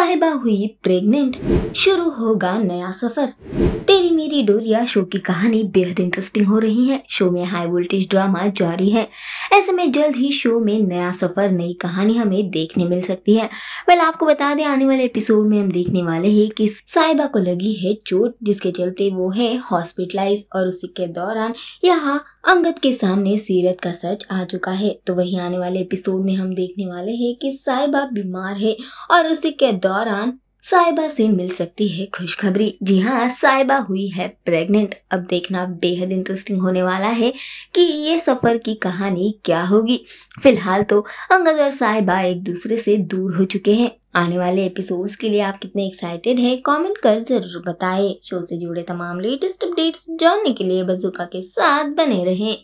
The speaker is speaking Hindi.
साहिबा हुई प्रेग्नेंट, शुरू होगा नया सफर। तेरी मेरी डोरिया शो की कहानी बेहद इंटरेस्टिंग हो रही है। शो में हाई वोल्टेज ड्रामा जारी है, ऐसे में जल्द ही शो में नया सफर, नई कहानी हमें देखने मिल सकती है। वेल आपको बता दें, आने वाले एपिसोड में हम देखने वाले हैं कि साहिबा को लगी है चोट, जिसके चलते वो है हॉस्पिटलाइज, और उसी के दौरान यहाँ अंगद के सामने सीरत का सच आ चुका है। तो वही आने वाले एपिसोड में हम देखने वाले हैं कि साहिबा बीमार है और उसी के दौरान साहिबा से मिल सकती है खुशखबरी। जी हाँ, साहिबा हुई है प्रेग्नेंट। अब देखना बेहद इंटरेस्टिंग होने वाला है कि ये सफ़र की कहानी क्या होगी। फिलहाल तो अंगद और साहिबा एक दूसरे से दूर हो चुके हैं। आने वाले एपिसोड्स के लिए आप कितने एक्साइटेड हैं, कमेंट कर जरूर बताएं। शो से जुड़े तमाम लेटेस्ट अपडेट्स जानने के लिए बज़ुका के साथ बने रहें।